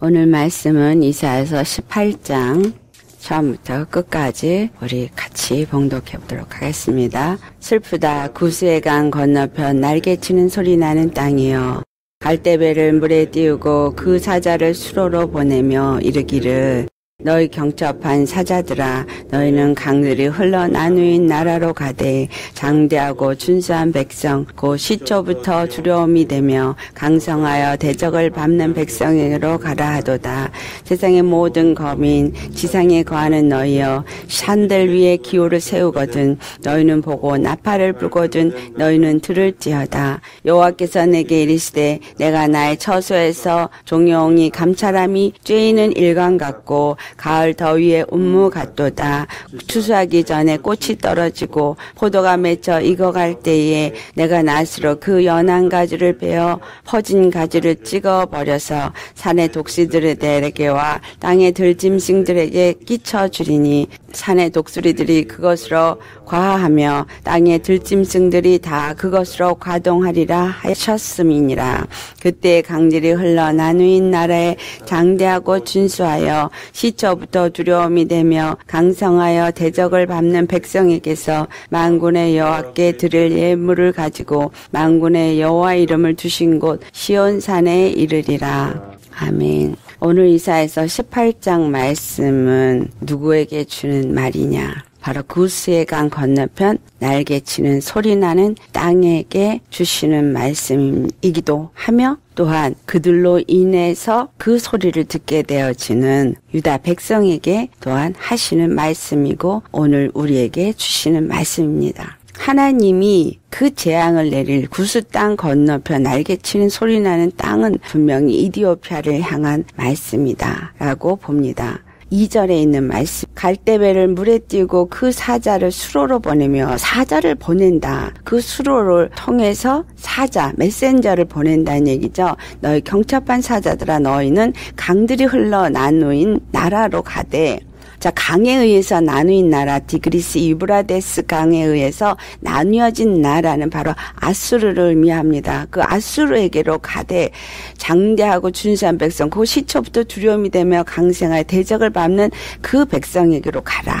오늘 말씀은 이사야서 18장 처음부터 끝까지 우리 같이 봉독해 보도록 하겠습니다. 슬프다 구스의 강 건너편 날개치는 소리 나는 땅이여, 갈대배를 물에 띄우고 그 사자를 수로로 보내며 이르기를 너희 경첩한 사자들아, 너희는 강들이 흘러 나누인 나라로 가되 장대하고 준수한 백성 곧 시초부터 두려움이 되며 강성하여 대적을 밟는 백성으로 가라 하도다. 세상의 모든 거민 지상에 거하는 너희여, 산들 위에 기호를 세우거든 너희는 보고 나팔을 불거든 너희는 들을지어다. 여호와께서 내게 이르시되 내가 나의 처소에서 종용이 감찰함이 쬐이는 일광 같고 가을 더위에 운무 같도다. 추수하기 전에 꽃이 떨어지고 포도가 맺혀 익어갈 때에 내가 낫으로 그 연한 가지를 베어 퍼진 가지를 찍어버려서 산의 독수리들에게와 땅의 들짐승들에게 끼쳐주리니 산의 독수리들이 그것으로 과하며 땅의 들짐승들이 다 그것으로 과동하리라 하셨음이니라. 그때 강들이 흘러 나누인 나라에 장대하고 준수하여 시초부터 두려움이 되며 강성하여 대적을 밟는 백성에게서 만군의 여호와께 드릴 예물을 가지고 만군의 여호와 이름을 두신 곳 시온산에 이르리라. 아멘. 오늘 이사야서 18장 말씀은 누구에게 주는 말이냐? 바로 구스의 강 건너편 날개치는 소리나는 땅에게 주시는 말씀이기도 하며, 또한 그들로 인해서 그 소리를 듣게 되어지는 유다 백성에게 또한 하시는 말씀이고 오늘 우리에게 주시는 말씀입니다. 하나님이 그 재앙을 내릴 구스 땅 건너편 날개치는 소리나는 땅은 분명히 이디오피아를 향한 말씀이다 라고 봅니다. 2절에 있는 말씀, 갈대배를 물에 띄우고 그 사자를 수로로 보내며, 사자를 보낸다, 그 수로를 통해서 사자 메신저를 보낸다는 얘기죠. 너희 경첩한 사자들아, 너희는 강들이 흘러 나누인 나라로 가되, 자, 강에 의해서 나누인 나라, 티그리스 유브라데스 강에 의해서 나뉘어진 나라는 바로 아수르를 의미합니다. 그 아수르에게로 가되 장대하고 준수한 백성 그 시초부터 두려움이 되며 강성하여 대적을 밟는 그 백성에게로 가라.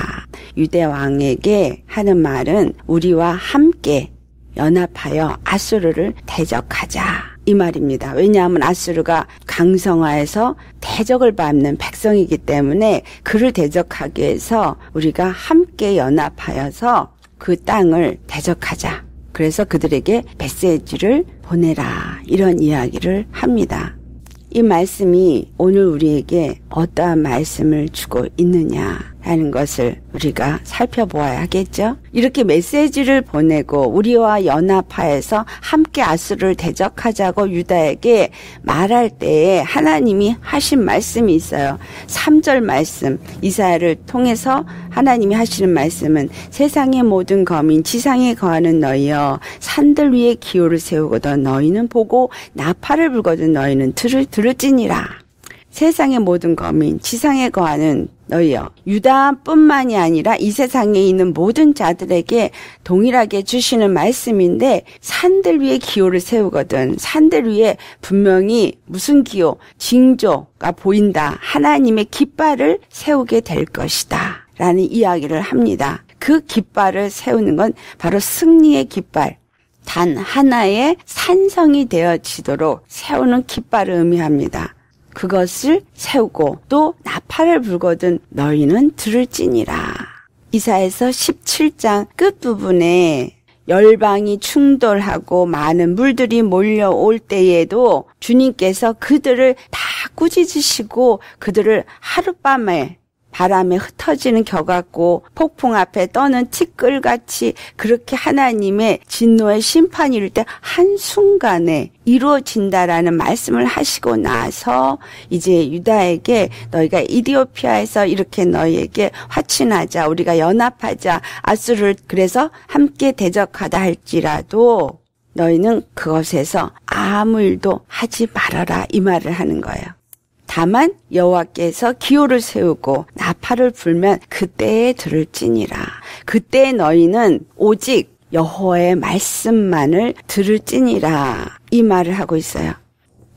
유대왕에게 하는 말은 우리와 함께 연합하여 아수르를 대적하자 이 말입니다. 왜냐하면 아수르가 강성화해서 대적을 밟는 백성이기 때문에 그를 대적하기 위해서 우리가 함께 연합하여서 그 땅을 대적하자. 그래서 그들에게 메시지를 보내라. 이런 이야기를 합니다. 이 말씀이 오늘 우리에게 어떠한 말씀을 주고 있느냐라는 것을 우리가 살펴보아야 하겠죠. 이렇게 메시지를 보내고 우리와 연합하여서 함께 아수르를 대적하자고 유다에게 말할 때에 하나님이 하신 말씀이 있어요. 3절 말씀, 이사야를 통해서 하나님이 하시는 말씀은 세상의 모든 거민 지상에 거하는 너희여, 산들 위에 기호를 세우거든 너희는 보고 나팔을 불거든 너희는 들을지니라. 세상의 모든 거민 지상에 거하는 너희여, 유다뿐만이 아니라 이 세상에 있는 모든 자들에게 동일하게 주시는 말씀인데, 산들 위에 기호를 세우거든, 산들 위에 분명히 무슨 기호, 징조가 보인다, 하나님의 깃발을 세우게 될 것이다 라는 이야기를 합니다. 그 깃발을 세우는 건 바로 승리의 깃발, 단 하나의 산성이 되어지도록 세우는 깃발을 의미합니다. 그것을 세우고 또 나팔을 불거든 너희는 들을지니라. 이사야서 17장 끝부분에 열방이 충돌하고 많은 물들이 몰려올 때에도 주님께서 그들을 다 꾸짖으시고 그들을 하룻밤에 바람에 흩어지는 겨 같고 폭풍 앞에 떠는 티끌같이 그렇게 하나님의 진노의 심판이 이를 때 한순간에 이루어진다라는 말씀을 하시고 나서 이제 유다에게 너희가 이디오피아에서 이렇게 너희에게 화친하자, 우리가 연합하자, 아수르를 그래서 함께 대적하다 할지라도 너희는 그것에서 아무 일도 하지 말아라 이 말을 하는 거예요. 다만 여호와께서 기호를 세우고 나팔을 불면 그때에 들을지니라. 그때 너희는 오직 여호와의 말씀만을 들을지니라 이 말을 하고 있어요.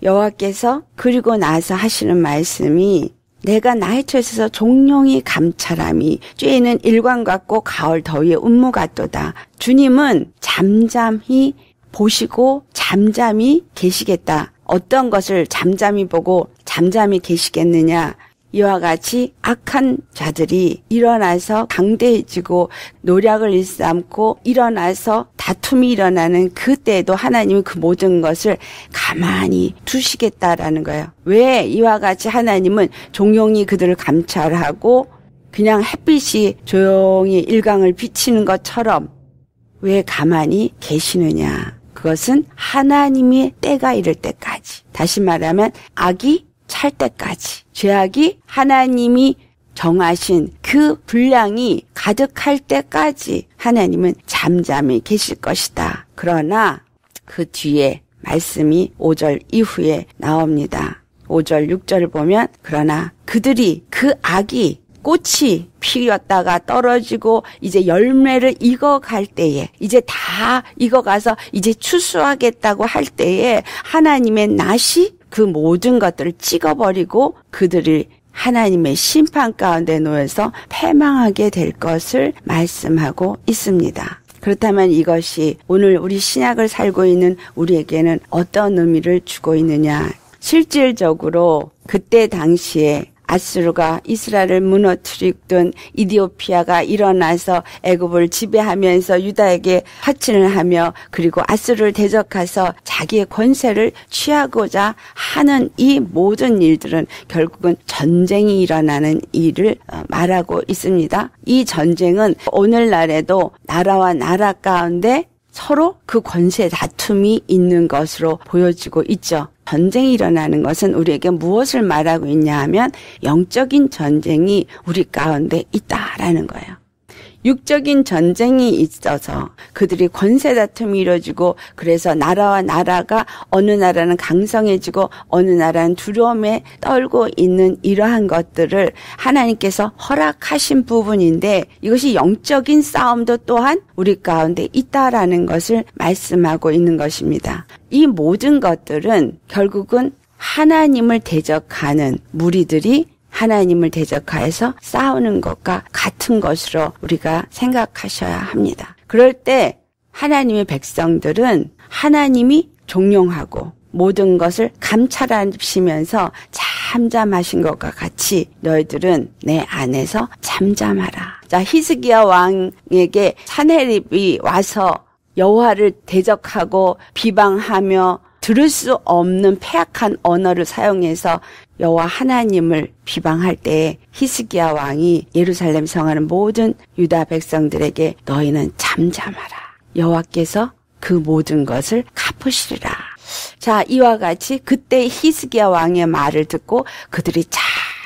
여호와께서 그리고 나서 하시는 말씀이 내가 나의 처에서 종용이 감찰함이 쬐는 일광 같고 가을 더위에 운무 같도다. 주님은 잠잠히 보시고 잠잠히 계시겠다. 어떤 것을 잠잠히 보고 잠잠히 계시겠느냐. 이와 같이 악한 자들이 일어나서 강대해지고 노략을 일삼고 일어나서 다툼이 일어나는 그때에도 하나님은 그 모든 것을 가만히 두시겠다라는 거예요. 왜 이와 같이 하나님은 종용히 그들을 감찰하고 그냥 햇빛이 조용히 일광을 비치는 것처럼 왜 가만히 계시느냐. 그것은 하나님의 때가 이를 때까지, 다시 말하면 악이 찰 때까지, 죄악이 하나님이 정하신 그 분량이 가득할 때까지 하나님은 잠잠히 계실 것이다. 그러나 그 뒤에 말씀이 5절 이후에 나옵니다. 5절 6절을 보면 그러나 그들이 그 악이 꽃이 피었다가 떨어지고 이제 열매를 익어갈 때에, 이제 다 익어가서 이제 추수하겠다고 할 때에 하나님의 낯이 그 모든 것들을 찍어버리고 그들이 하나님의 심판 가운데 놓여서 패망하게 될 것을 말씀하고 있습니다. 그렇다면 이것이 오늘 우리 신약을 살고 있는 우리에게는 어떤 의미를 주고 있느냐. 실질적으로 그때 당시에 아수르가 이스라엘을 무너뜨리던 이디오피아가 일어나서 애굽을 지배하면서 유다에게 화친을 하며 그리고 아수르를 대적해서 자기의 권세를 취하고자 하는 이 모든 일들은 결국은 전쟁이 일어나는 일을 말하고 있습니다. 이 전쟁은 오늘날에도 나라와 나라 가운데 서로 그 권세 다툼이 있는 것으로 보여지고 있죠. 전쟁이 일어나는 것은 우리에게 무엇을 말하고 있냐 하면 영적인 전쟁이 우리 가운데 있다라는 거예요. 육적인 전쟁이 있어서 그들이 권세 다툼이 이루어지고 그래서 나라와 나라가 어느 나라는 강성해지고 어느 나라는 두려움에 떨고 있는 이러한 것들을 하나님께서 허락하신 부분인데 이것이 영적인 싸움도 또한 우리 가운데 있다라는 것을 말씀하고 있는 것입니다. 이 모든 것들은 결국은 하나님을 대적하는 무리들이 하나님을 대적하여서 싸우는 것과 같은 것으로 우리가 생각하셔야 합니다. 그럴 때 하나님의 백성들은 하나님이 종용하고 모든 것을 감찰하시면서 잠잠하신 것과 같이 너희들은 내 안에서 잠잠하라. 자, 히스기야 왕에게 산헤립이 와서 여호와를 대적하고 비방하며 들을 수 없는 패악한 언어를 사용해서 여호와 하나님을 비방할 때에 히스기야 왕이 예루살렘 성하는 모든 유다 백성들에게 너희는 잠잠하라. 여호와께서 그 모든 것을 갚으시리라. 자, 이와 같이 그때 히스기야 왕의 말을 듣고 그들이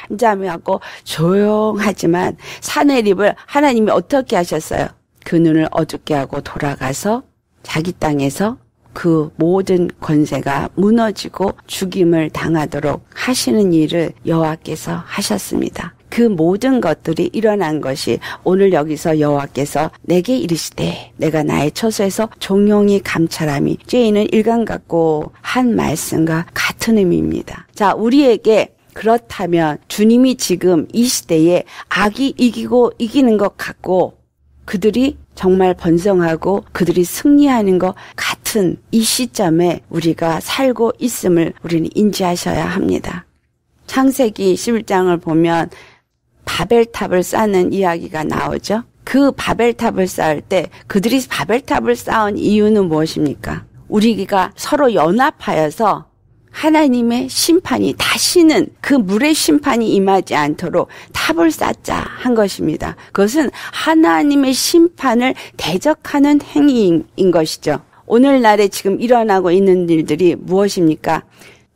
잠잠히 하고 조용하지만 산헤립을 하나님이 어떻게 하셨어요? 그 눈을 어둡게 하고 돌아가서 자기 땅에서 그 모든 권세가 무너지고 죽임을 당하도록 하시는 일을 여호와께서 하셨습니다. 그 모든 것들이 일어난 것이 오늘 여기서 여호와께서 내게 이르시되 내가 나의 처소에서 종용히 감찰함이 쬐이는 일광 같고 한 말씀과 같은 의미입니다. 자, 우리에게 그렇다면 주님이 지금 이 시대에 악이 이기고 이기는 것 같고 그들이 정말 번성하고 그들이 승리하는 것 같은 이 시점에 우리가 살고 있음을 우리는 인지하셔야 합니다. 창세기 11장을 보면 바벨탑을 쌓는 이야기가 나오죠. 그 바벨탑을 쌓을 때 그들이 바벨탑을 쌓은 이유는 무엇입니까? 우리가 서로 연합하여서 하나님의 심판이 다시는 그 물의 심판이 임하지 않도록 탑을 쌓자 한 것입니다. 그것은 하나님의 심판을 대적하는 행위인 것이죠. 오늘날에 지금 일어나고 있는 일들이 무엇입니까?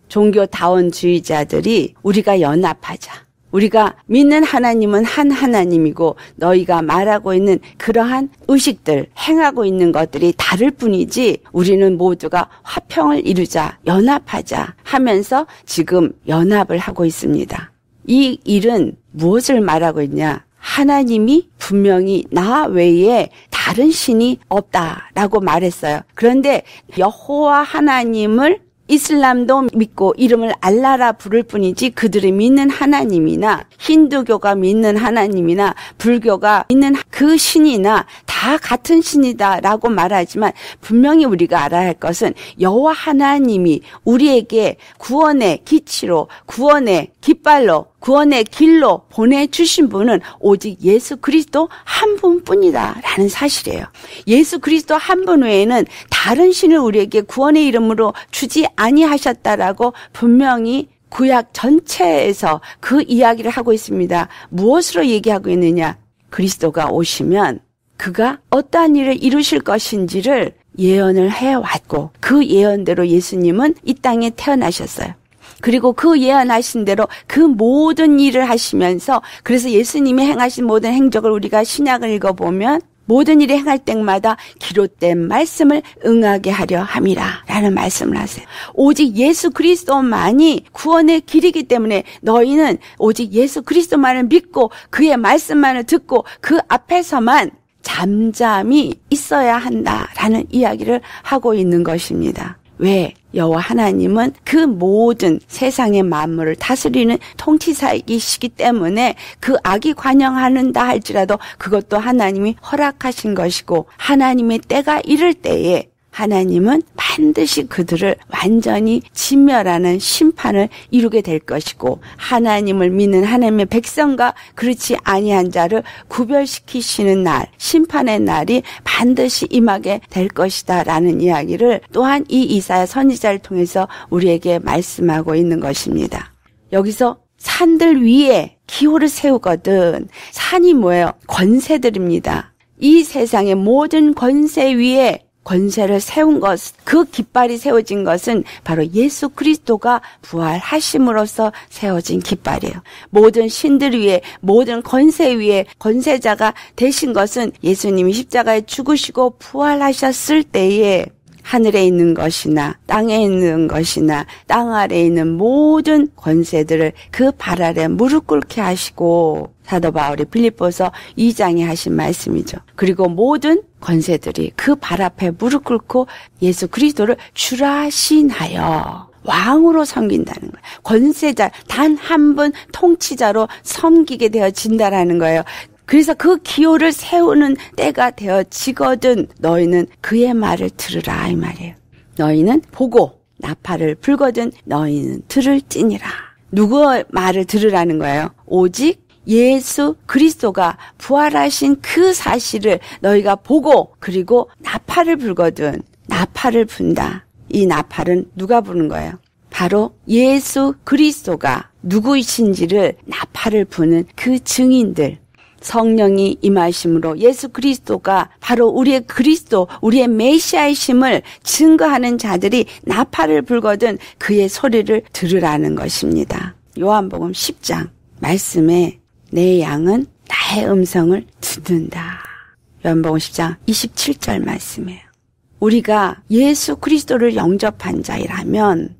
종교다원주의자들이 우리가 연합하자. 우리가 믿는 하나님은 한 하나님이고 너희가 말하고 있는 그러한 의식들, 행하고 있는 것들이 다를 뿐이지 우리는 모두가 화평을 이루자, 연합하자 하면서 지금 연합을 하고 있습니다. 이 일은 무엇을 말하고 있냐? 하나님이 분명히 나 외에 다른 신이 없다라고 말했어요. 그런데 여호와 하나님을 이슬람도 믿고 이름을 알라라 부를 뿐이지 그들이 믿는 하나님이나 힌두교가 믿는 하나님이나 불교가 믿는 그 신이나 다 같은 신이다라고 말하지만, 분명히 우리가 알아야 할 것은 여호와 하나님이 우리에게 구원의 기치로, 구원의 깃발로, 구원의 길로 보내주신 분은 오직 예수 그리스도 한 분뿐이다라는 사실이에요. 예수 그리스도 한 분 외에는 다른 신을 우리에게 구원의 이름으로 주지 아니하셨다라고 분명히 구약 전체에서 그 이야기를 하고 있습니다. 무엇으로 얘기하고 있느냐? 그리스도가 오시면 그가 어떠한 일을 이루실 것인지를 예언을 해왔고, 그 예언대로 예수님은 이 땅에 태어나셨어요. 그리고 그 예언하신 대로 그 모든 일을 하시면서, 그래서 예수님이 행하신 모든 행적을 우리가 신약을 읽어보면 모든 일을 행할 때마다 기록된 말씀을 응하게 하려 함이라 라는 말씀을 하세요. 오직 예수 그리스도만이 구원의 길이기 때문에 너희는 오직 예수 그리스도만을 믿고 그의 말씀만을 듣고 그 앞에서만 잠잠히 있어야 한다라는 이야기를 하고 있는 것입니다. 왜? 여호와 하나님은 그 모든 세상의 만물을 다스리는 통치사이시기 때문에 그 악이 관영하는다 할지라도 그것도 하나님이 허락하신 것이고, 하나님의 때가 이를 때에 하나님은 반드시 그들을 완전히 진멸하는 심판을 이루게 될 것이고, 하나님을 믿는 하나님의 백성과 그렇지 아니한 자를 구별시키시는 날, 심판의 날이 반드시 임하게 될 것이다 라는 이야기를 또한 이 이사야 선지자를 통해서 우리에게 말씀하고 있는 것입니다. 여기서 산들 위에 기호를 세우거든, 산이 뭐예요? 권세들입니다. 이 세상의 모든 권세 위에 권세를 세운 것, 그 깃발이 세워진 것은 바로 예수 그리스도가 부활하심으로써 세워진 깃발이에요. 모든 신들 위에, 모든 권세 위에 권세자가 되신 것은 예수님이 십자가에 죽으시고 부활하셨을 때에 하늘에 있는 것이나 땅에 있는 것이나 땅 아래에 있는 모든 권세들을 그 발 아래 무릎 꿇게 하시고, 사도 바울이 빌립보서 2장에 하신 말씀이죠. 그리고 모든 권세들이 그 발 앞에 무릎 꿇고 예수 그리스도를 주라 신하여 왕으로 섬긴다는 거예요. 권세자 단 한 분 통치자로 섬기게 되어진다라는 거예요. 그래서 그 기호를 세우는 때가 되어지거든 너희는 그의 말을 들으라 이 말이에요. 너희는 보고 나팔을 불거든 너희는 들을지니라. 누구의 말을 들으라는 거예요? 오직 예수 그리스도가 부활하신 그 사실을 너희가 보고, 그리고 나팔을 불거든 나팔을 분다. 이 나팔은 누가 부는 거예요? 바로 예수 그리스도가 누구이신지를 나팔을 부는 그 증인들, 성령이 임하심으로 예수 그리스도가 바로 우리의 그리스도, 우리의 메시아이심을 증거하는 자들이 나팔을 불거든 그의 소리를 들으라는 것입니다. 요한복음 10장 말씀에 내 양은 나의 음성을 듣는다. 요한복음 10장 27절 말씀이에요. 우리가 예수 그리스도를 영접한 자이라면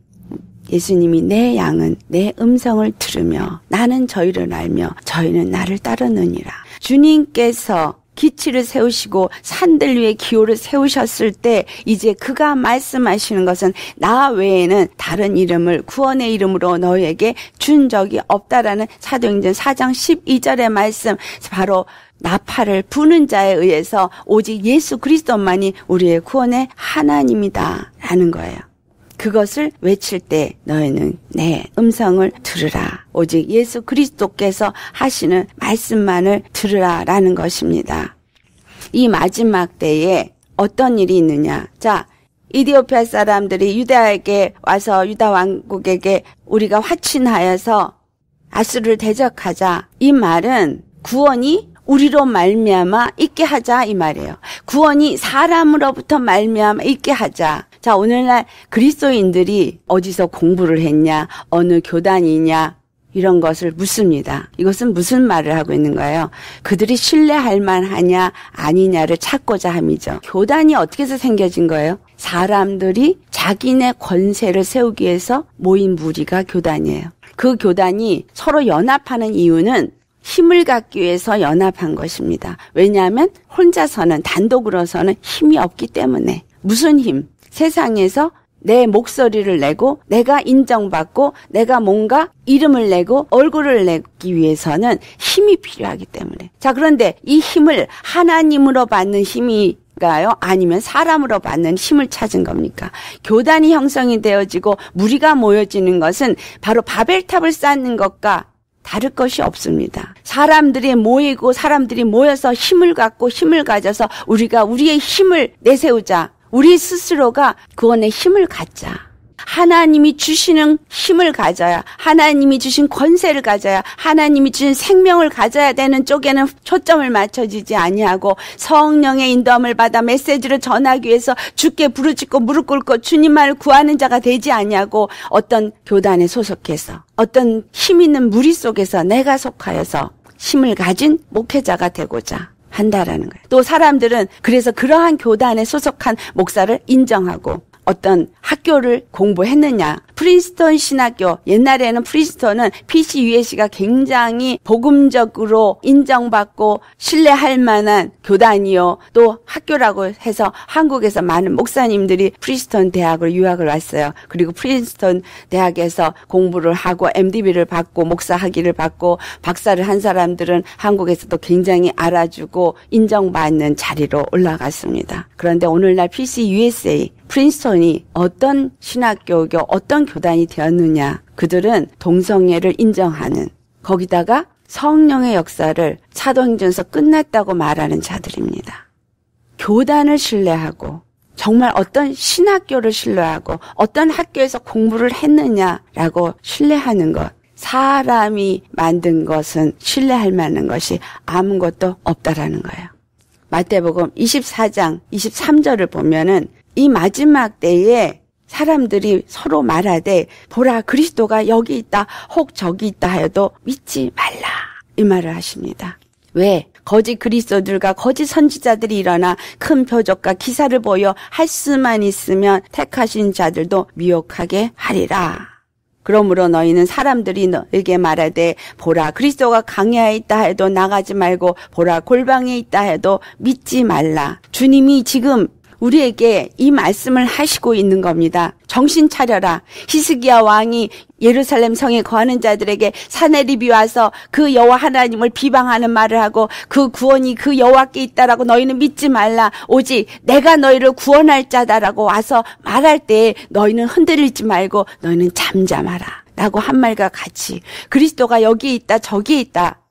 예수님이 내 양은 내 음성을 들으며 나는 저희를 알며 저희는 나를 따르느니라. 주님께서 기치를 세우시고 산들 위에 기호를 세우셨을 때 이제 그가 말씀하시는 것은 나 외에는 다른 이름을 구원의 이름으로 너에게 준 적이 없다라는 사도행전 4장 12절의 말씀, 바로 나팔을 부는 자에 의해서 오직 예수 그리스도만이 우리의 구원의 하나님이다 라는 거예요. 그것을 외칠 때 너희는 내 음성을 들으라. 오직 예수 그리스도께서 하시는 말씀만을 들으라라는 것입니다. 이 마지막 때에 어떤 일이 있느냐. 자, 이디오피아 사람들이 유다에게 와서 유다 왕국에게 우리가 화친하여서 아수르를 대적하자. 이 말은 구원이 우리로 말미암아 있게 하자 이 말이에요. 구원이 사람으로부터 말미암아 있게 하자. 자, 오늘날 그리스도인들이 어디서 공부를 했냐, 어느 교단이냐, 이런 것을 묻습니다. 이것은 무슨 말을 하고 있는 거예요? 그들이 신뢰할 만하냐 아니냐를 찾고자 함이죠. 교단이 어떻게 해서 생겨진 거예요? 사람들이 자기네 권세를 세우기 위해서 모인 무리가 교단이에요. 그 교단이 서로 연합하는 이유는 힘을 갖기 위해서 연합한 것입니다. 왜냐하면 혼자서는, 단독으로서는 힘이 없기 때문에. 무슨 힘? 세상에서 내 목소리를 내고 내가 인정받고 내가 뭔가 이름을 내고 얼굴을 내기 위해서는 힘이 필요하기 때문에. 자, 그런데 이 힘을 하나님으로 받는 힘이 가요? 아니면 사람으로 받는 힘을 찾은 겁니까? 교단이 형성이 되어지고 무리가 모여지는 것은 바로 바벨탑을 쌓는 것과 다를 것이 없습니다. 사람들이 모이고 사람들이 모여서 힘을 갖고 힘을 가져서 우리가 우리의 힘을 내세우자. 우리 스스로가 구원의 힘을 갖자. 하나님이 주시는 힘을 가져야, 하나님이 주신 권세를 가져야, 하나님이 주신 생명을 가져야 되는 쪽에는 초점을 맞춰지지 아니하고 성령의 인도함을 받아 메시지를 전하기 위해서 주께 부르짖고 무릎 꿇고 주님만을 구하는 자가 되지 아니하고 어떤 교단에 소속해서 어떤 힘 있는 무리 속에서 내가 속하여서 힘을 가진 목회자가 되고자 한다라는 거예요. 또 사람들은 그래서 그러한 교단에 소속한 목사를 인정하고 어떤 학교를 공부했느냐. 프린스턴 신학교, 옛날에는 프린스턴은 PCUSA가 굉장히 복음적으로 인정받고 신뢰할 만한 교단이요 또 학교라고 해서 한국에서 많은 목사님들이 프린스턴 대학을 유학을 왔어요. 그리고 프린스턴 대학에서 공부를 하고 MDB를 받고 목사 학위를 받고 박사를 한 사람들은 한국에서도 굉장히 알아주고 인정받는 자리로 올라갔습니다. 그런데 오늘날 PCUSA 프린스턴이 어떤 신학교교 어떤 교단이 되었느냐. 그들은 동성애를 인정하는, 거기다가 성령의 역사를 사도행전서 끝났다고 말하는 자들입니다. 교단을 신뢰하고 정말 어떤 신학교를 신뢰하고 어떤 학교에서 공부를 했느냐라고 신뢰하는 것, 사람이 만든 것은 신뢰할 만한 것이 아무것도 없다라는 거예요. 마태복음 24장 23절을 보면은 이 마지막 때에 사람들이 서로 말하되 보라 그리스도가 여기 있다 혹 저기 있다 해도 믿지 말라 이 말을 하십니다. 왜? 거짓 그리스도들과 거짓 선지자들이 일어나 큰 표적과 기사를 보여 할 수만 있으면 택하신 자들도 미혹하게 하리라. 그러므로 너희는 사람들이 너에게 말하되 보라 그리스도가 광야에 있다 해도 나가지 말고 보라 골방에 있다 해도 믿지 말라. 주님이 지금 우리에게 이 말씀을 하시고 있는 겁니다. 정신 차려라. 히스기야 왕이 예루살렘 성에 거하는 자들에게 사내립이 와서 그 여호와 하나님을 비방하는 말을 하고 그 구원이 그 여호와께 있다라고 너희는 믿지 말라. 오직 내가 너희를 구원할 자다라고 와서 말할 때에 너희는 흔들리지 말고 너희는 잠잠하라 라고 한 말과 같이 그리스도가 여기 있다 저기 있다.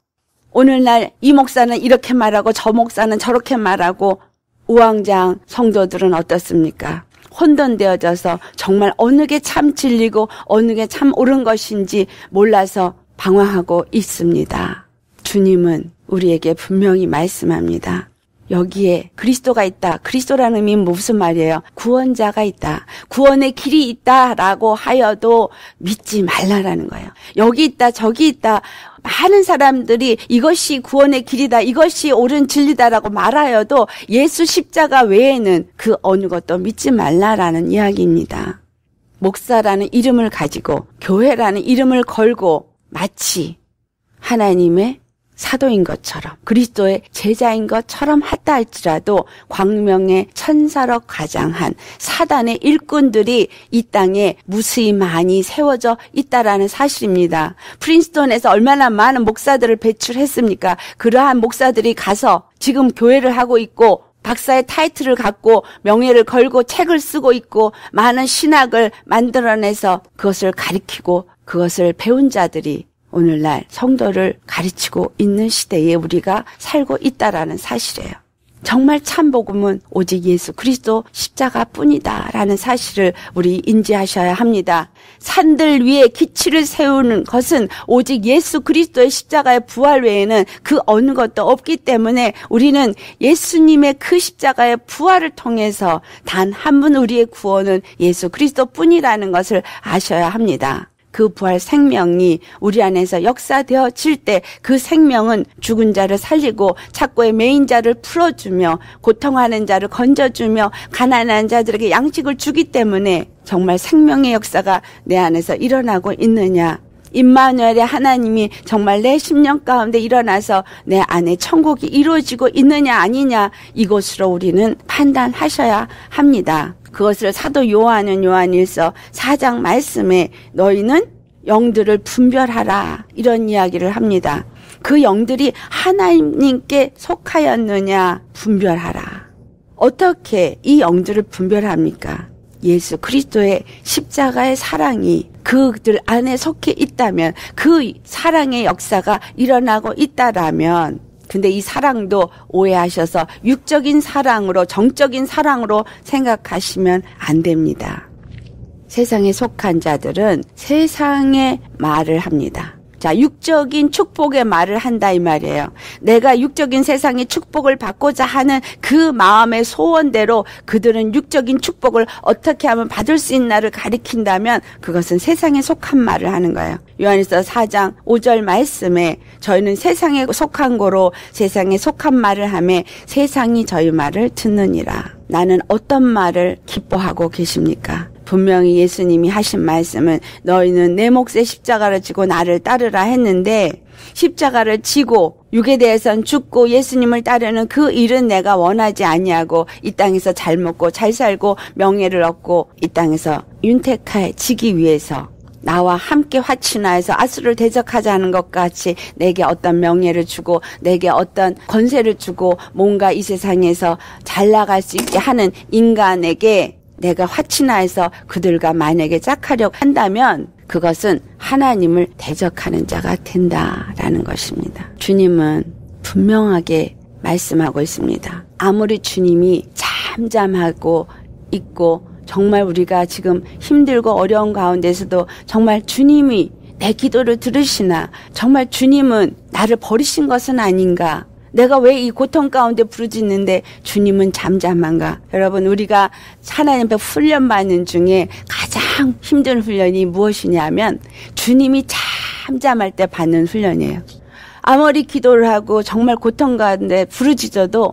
오늘날 이 목사는 이렇게 말하고 저 목사는 저렇게 말하고 우왕좌왕 성도들은 어떻습니까? 혼돈되어져서 정말 어느 게 참 진리고 어느 게 참 옳은 것인지 몰라서 방황하고 있습니다. 주님은 우리에게 분명히 말씀합니다. 여기에 그리스도가 있다. 그리스도라는 의미는 무슨 말이에요? 구원자가 있다. 구원의 길이 있다라고 하여도 믿지 말라라는 거예요. 여기 있다 저기 있다. 많은 사람들이 이것이 구원의 길이다. 이것이 옳은 진리다라고 말하여도 예수 십자가 외에는 그 어느 것도 믿지 말라라는 이야기입니다. 목사라는 이름을 가지고 교회라는 이름을 걸고 마치 하나님의 사도인 것처럼 그리스도의 제자인 것처럼 하다 할지라도 광명의 천사로 가장한 사단의 일꾼들이 이 땅에 무수히 많이 세워져 있다라는 사실입니다. 프린스턴에서 얼마나 많은 목사들을 배출했습니까? 그러한 목사들이 가서 지금 교회를 하고 있고 박사의 타이틀을 갖고 명예를 걸고 책을 쓰고 있고 많은 신학을 만들어내서 그것을 가리키고 그것을 배운 자들이 오늘날 성도를 가르치고 있는 시대에 우리가 살고 있다라는 사실이에요. 정말 참 복음은 오직 예수 그리스도 십자가뿐이다라는 사실을 우리 인지하셔야 합니다. 산들 위에 기치를 세우는 것은 오직 예수 그리스도의 십자가의 부활 외에는 그 어느 것도 없기 때문에 우리는 예수님의 그 십자가의 부활을 통해서 단 한 분 우리의 구원은 예수 그리스도뿐이라는 것을 아셔야 합니다. 그 부활 생명이 우리 안에서 역사되어질 때 그 생명은 죽은 자를 살리고 착고의 매인 자를 풀어주며 고통하는 자를 건져주며 가난한 자들에게 양식을 주기 때문에 정말 생명의 역사가 내 안에서 일어나고 있느냐. 임마누엘의 하나님이 정말 내 심령 가운데 일어나서 내 안에 천국이 이루어지고 있느냐 아니냐, 이것으로 우리는 판단하셔야 합니다. 그것을 사도 요한은 요한일서 4장 말씀에 너희는 영들을 분별하라, 이런 이야기를 합니다. 그 영들이 하나님께 속하였느냐 분별하라. 어떻게 이 영들을 분별합니까? 예수 그리스도의 십자가의 사랑이 그들 안에 속해 있다면, 그 사랑의 역사가 일어나고 있다라면, 근데 이 사랑도 오해하셔서 육적인 사랑으로, 정적인 사랑으로 생각하시면 안 됩니다. 세상에 속한 자들은 세상의 말을 합니다. 자, 육적인 축복의 말을 한다, 이 말이에요. 내가 육적인 세상의 축복을 받고자 하는 그 마음의 소원대로 그들은 육적인 축복을 어떻게 하면 받을 수 있나를 가리킨다면 그것은 세상에 속한 말을 하는 거예요. 요한일서 4장 5절 말씀에 저희는 세상에 속한 거로 세상에 속한 말을 하며 세상이 저희 말을 듣느니라. 나는 어떤 말을 기뻐하고 계십니까? 분명히 예수님이 하신 말씀은 너희는 내 몫의 십자가를 지고 나를 따르라 했는데, 십자가를 지고 육에 대해선 죽고 예수님을 따르는 그 일은 내가 원하지 아니하고 이 땅에서 잘 먹고 잘 살고 명예를 얻고 이 땅에서 윤택해지기 위해서 나와 함께 화친하여서 아수를 대적하자는 것 같이 내게 어떤 명예를 주고 내게 어떤 권세를 주고 뭔가 이 세상에서 잘 나갈 수 있게 하는 인간에게 내가 화친하여서 그들과 만약에 짝하려고 한다면 그것은 하나님을 대적하는 자가 된다라는 것입니다. 주님은 분명하게 말씀하고 있습니다. 아무리 주님이 잠잠하고 있고 정말 우리가 지금 힘들고 어려운 가운데서도 정말 주님이 내 기도를 들으시나, 정말 주님은 나를 버리신 것은 아닌가, 내가 왜 이 고통 가운데 부르짖는데 주님은 잠잠한가. 여러분, 우리가 하나님 앞에 훈련받는 중에 가장 힘든 훈련이 무엇이냐면 주님이 잠잠할 때 받는 훈련이에요. 아무리 기도를 하고 정말 고통 가운데 부르짖어도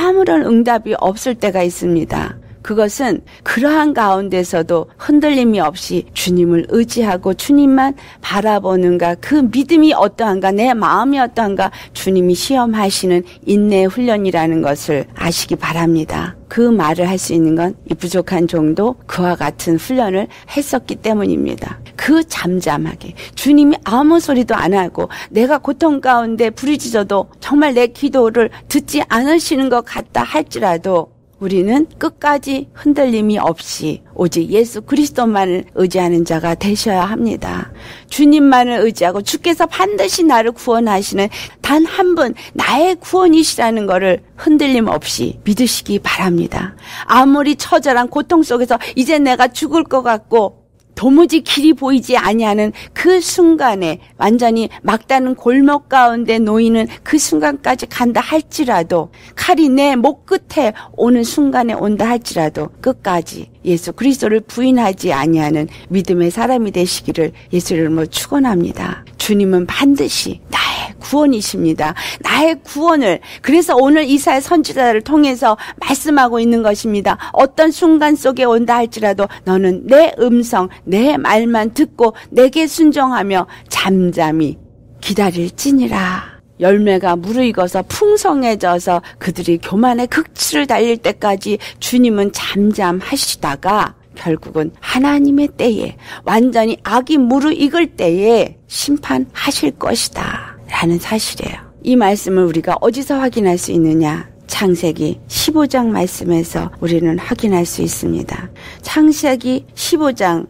아무런 응답이 없을 때가 있습니다. 그것은 그러한 가운데서도 흔들림이 없이 주님을 의지하고 주님만 바라보는가, 그 믿음이 어떠한가, 내 마음이 어떠한가 주님이 시험하시는 인내의 훈련이라는 것을 아시기 바랍니다. 그 말을 할 수 있는 건 이 부족한 종도 그와 같은 훈련을 했었기 때문입니다. 그 잠잠하게 주님이 아무 소리도 안 하고 내가 고통 가운데 부르짖어도 정말 내 기도를 듣지 않으시는 것 같다 할지라도 우리는 끝까지 흔들림이 없이 오직 예수 그리스도만을 의지하는 자가 되셔야 합니다. 주님만을 의지하고 주께서 반드시 나를 구원하시는 단 한 분, 나의 구원이시라는 것을 흔들림 없이 믿으시기 바랍니다. 아무리 처절한 고통 속에서 이제 내가 죽을 것 같고 도무지 길이 보이지 아니하는 그 순간에, 완전히 막다른 골목 가운데 놓이는 그 순간까지 간다 할지라도, 칼이 내 목 끝에 오는 순간에 온다 할지라도 끝까지 예수 그리스도를 부인하지 아니하는 믿음의 사람이 되시기를 예수를 이름으로 축원합니다. 주님은 반드시 나의 구원이십니다. 나의 구원을, 그래서 오늘 이사야 선지자를 통해서 말씀하고 있는 것입니다. 어떤 순간 속에 온다 할지라도 너는 내 음성, 내 말만 듣고 내게 순종하며 잠잠히 기다릴지니라. 열매가 무르익어서 풍성해져서 그들이 교만의 극치를 달릴 때까지 주님은 잠잠하시다가 결국은 하나님의 때에, 완전히 악이 무르익을 때에 심판하실 것이다 라는 사실이에요. 이 말씀을 우리가 어디서 확인할 수 있느냐? 창세기 15장 말씀에서 우리는 확인할 수 있습니다. 창세기 15장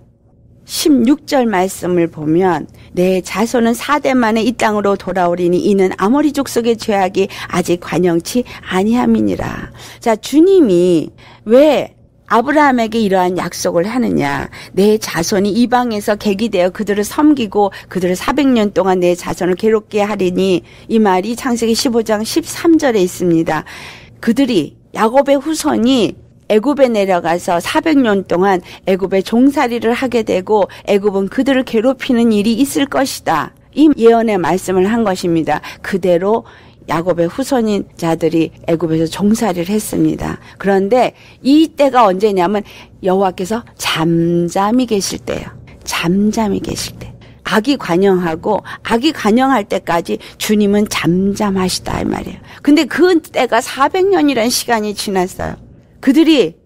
16절 말씀을 보면 내 자손은 4대 만에 이 땅으로 돌아오리니 이는 아모리 족속의 죄악이 아직 관영치 아니함이니라. 자, 주님이 왜 아브라함에게 이러한 약속을 하느냐? 내 자손이 이방에서 계기되어 그들을 섬기고 그들을 400년 동안 내 자손을 괴롭게 하리니, 이 말이 창세기 15장 13절에 있습니다. 그들이, 야곱의 후손이 애굽에 내려가서 400년 동안 애굽의 종살이를 하게 되고 애굽은 그들을 괴롭히는 일이 있을 것이다, 이 예언의 말씀을 한 것입니다. 그대로 야곱의 후손인 자들이 애굽에서 종살이를 했습니다. 그런데 이 때가 언제냐면 여호와께서 잠잠히 계실 때예요. 잠잠히 계실 때. 악이 관영하고 악이 관영할 때까지 주님은 잠잠하시다 이 말이에요. 근데 그 때가 400년이라는 시간이 지났어요. 그들이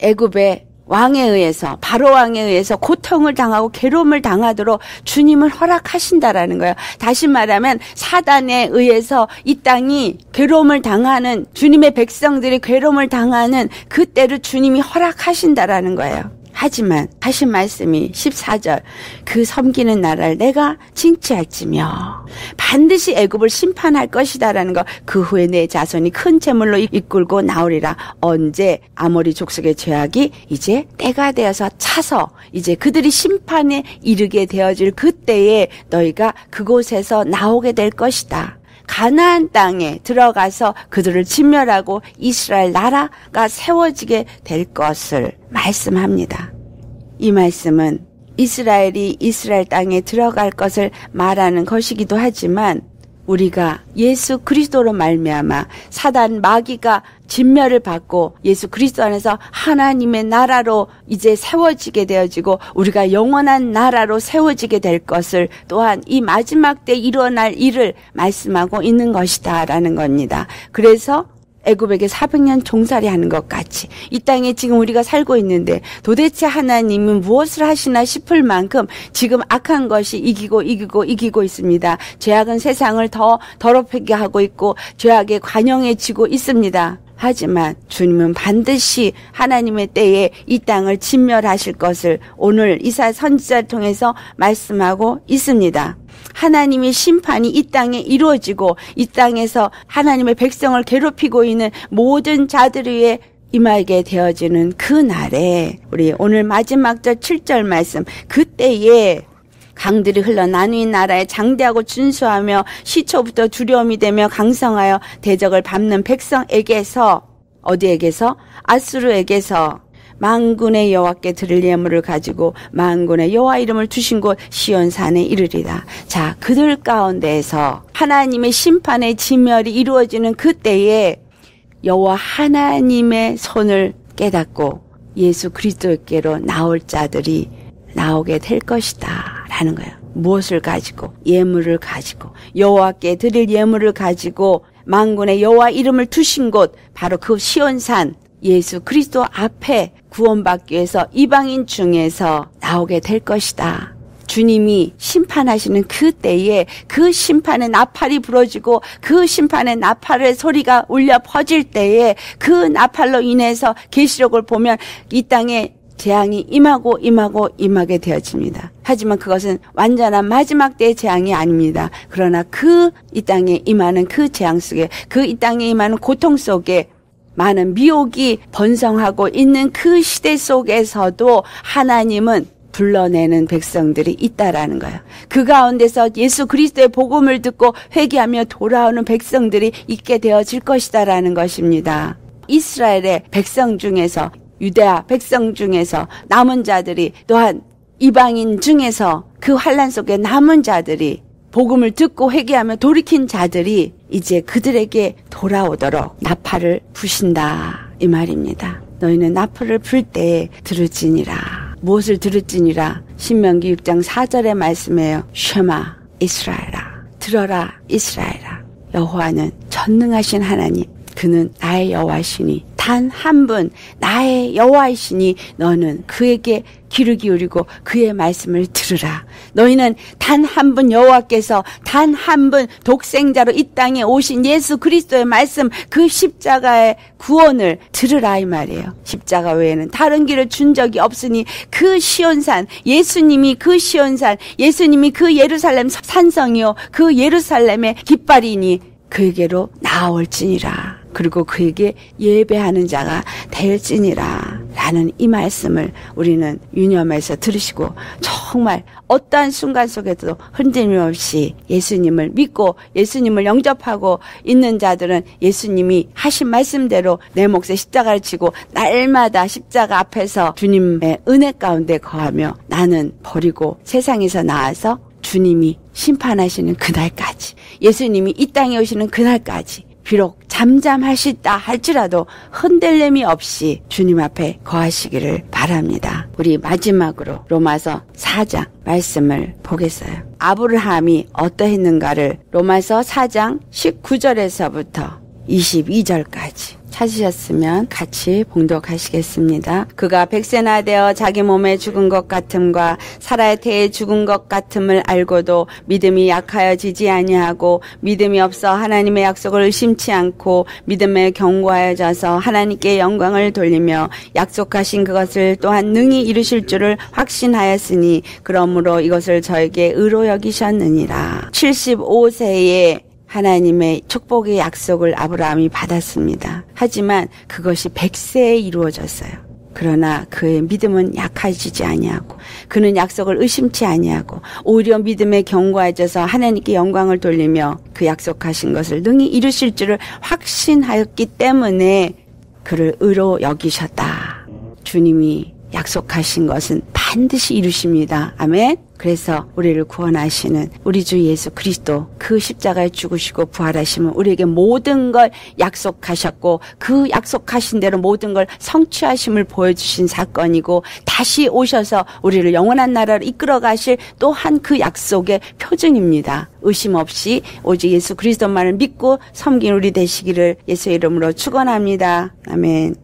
애굽의 왕에 의해서 바로 왕에 의해서 고통을 당하고 괴로움을 당하도록 주님을 허락하신다라는 거예요. 다시 말하면 사단에 의해서 이 땅이 괴로움을 당하는 주님의 백성들이 괴로움을 당하는 그때를 주님이 허락하신다라는 거예요. 하지만 하신 말씀이 14절 그 섬기는 나라를 내가 징치할지며 반드시 애굽을 심판할 것이다라는 것. 그 후에 내 자손이 큰 재물로 이끌고 나오리라. 언제 아모리 족속의 죄악이 이제 때가 되어서 차서 이제 그들이 심판에 이르게 되어질 그때에 너희가 그곳에서 나오게 될 것이다. 가나안 땅에 들어가서 그들을 진멸하고 이스라엘 나라가 세워지게 될 것을 말씀합니다. 이 말씀은 이스라엘이 이스라엘 땅에 들어갈 것을 말하는 것이기도 하지만 우리가 예수 그리스도로 말미암아 사단 마귀가 진멸을 받고 예수 그리스도 안에서 하나님의 나라로 이제 세워지게 되어지고 우리가 영원한 나라로 세워지게 될 것을 또한 이 마지막 때 일어날 일을 말씀하고 있는 것이다 라는 겁니다. 그래서 애굽에게 400년 종살이 하는 것 같이 이 땅에 지금 우리가 살고 있는데 도대체 하나님은 무엇을 하시나 싶을 만큼 지금 악한 것이 이기고 있습니다. 죄악은 세상을 더 더럽게 하고 있고 죄악에 관영해지고 있습니다. 하지만 주님은 반드시 하나님의 때에 이 땅을 진멸하실 것을 오늘 이사야 선지자를 통해서 말씀하고 있습니다. 하나님의 심판이 이 땅에 이루어지고 이 땅에서 하나님의 백성을 괴롭히고 있는 모든 자들 위에 임하게 되어지는 그 날에 우리 오늘 마지막 절 7절 말씀 그때에 강들이 흘러 나누인 나라에 장대하고 준수하며 시초부터 두려움이 되며 강성하여 대적을 밟는 백성에게서 어디에게서? 아수르에게서 만군의 여호와께 드릴 예물을 가지고 만군의 여호와 이름을 두신 곳 시온산에 이르리라. 자, 그들 가운데에서 하나님의 심판의 진멸이 이루어지는 그때에 여호와 하나님의 손을 깨닫고 예수 그리스도께로 나올 자들이 나오게 될 것이다 라는 거예요. 무엇을 가지고? 예물을 가지고 여호와께 드릴 예물을 가지고 만군의 여호와 이름을 두신 곳 바로 그 시온산 예수 그리스도 앞에 구원받기 위해서 이방인 중에서 나오게 될 것이다. 주님이 심판하시는 그때에 그 심판의 나팔이 불어지고 그 심판의 나팔의 소리가 울려 퍼질 때에 그 나팔로 인해서 계시록을 보면 이 땅에 재앙이 임하게 되어집니다. 하지만 그것은 완전한 마지막 때의 재앙이 아닙니다. 그러나 그 이 땅에 임하는 그 재앙 속에 그 이 땅에 임하는 고통 속에 많은 미혹이 번성하고 있는 그 시대 속에서도 하나님은 불러내는 백성들이 있다라는 거예요. 그 가운데서 예수 그리스도의 복음을 듣고 회개하며 돌아오는 백성들이 있게 되어질 것이다라는 것입니다. 이스라엘의 백성 중에서 유대아 백성 중에서 남은 자들이 또한 이방인 중에서 그 환난 속에 남은 자들이 복음을 듣고 회개하며 돌이킨 자들이 이제 그들에게 돌아오도록 나팔을 부신다 이 말입니다. 너희는 나팔을 불 때에 들을지니라. 무엇을 들을지니라? 신명기 6장 4절의 말씀이에요. 쉐마 이스라엘아 들어라 이스라엘아 여호와는 전능하신 하나님 그는 나의 여호와시니 단 한 분 나의 여호와이시니 너는 그에게 귀를 기울이고 그의 말씀을 들으라. 너희는 단 한 분 여호와께서 단 한 분 독생자로 이 땅에 오신 예수 그리스도의 말씀 그 십자가의 구원을 들으라 이 말이에요. 십자가 외에는 다른 길을 준 적이 없으니 그 시온산 예수님이 그 시온산 예수님이 그 예루살렘 산성이요 그 예루살렘의 깃발이니 그에게로 나아올지니라. 그리고 그에게 예배하는 자가 될지니라 라는 이 말씀을 우리는 유념해서 들으시고 정말 어떠한 순간 속에도 흔들림 없이 예수님을 믿고 예수님을 영접하고 있는 자들은 예수님이 하신 말씀대로 내 몫에 십자가를 지고 날마다 십자가 앞에서 주님의 은혜 가운데 거하며 나는 버리고 세상에서 나와서 주님이 심판하시는 그날까지 예수님이 이 땅에 오시는 그날까지 비록 잠잠하시다 할지라도 흔들림이 없이 주님 앞에 거하시기를 바랍니다. 우리 마지막으로 로마서 4장 말씀을 보겠어요. 아브라함이 어떠했는가를 로마서 4장 19절에서부터 22절까지 찾으셨으면 같이 봉독하시겠습니다. 그가 백세나 되어 자기 몸에 죽은 것 같음과 사라의 태에 죽은 것 같음을 알고도 믿음이 약하여지지 아니하고 믿음이 없어 하나님의 약속을 의심치 않고 믿음에 견고하여져서 하나님께 영광을 돌리며 약속하신 그것을 또한 능히 이루실 줄을 확신하였으니 그러므로 이것을 저에게 의로 여기셨느니라. 75세에 하나님의 축복의 약속을 아브라함이 받았습니다. 하지만 그것이 100세에 이루어졌어요. 그러나 그의 믿음은 약해지지 아니하고 그는 약속을 의심치 아니하고 오히려 믿음에 견고해져서 하나님께 영광을 돌리며 그 약속하신 것을 능히 이루실 줄을 확신하였기 때문에 그를 의로 여기셨다. 주님이 약속하신 것은 반드시 이루십니다. 아멘. 그래서 우리를 구원하시는 우리 주 예수 그리스도, 그 십자가에 죽으시고 부활하시면 우리에게 모든 걸 약속하셨고 그 약속하신 대로 모든 걸 성취하심을 보여주신 사건이고, 다시 오셔서 우리를 영원한 나라로 이끌어 가실 또한 그 약속의 표징입니다. 의심 없이 오직 예수 그리스도만을 믿고 섬긴 우리 되시기를 예수의 이름으로 축원합니다. 아멘.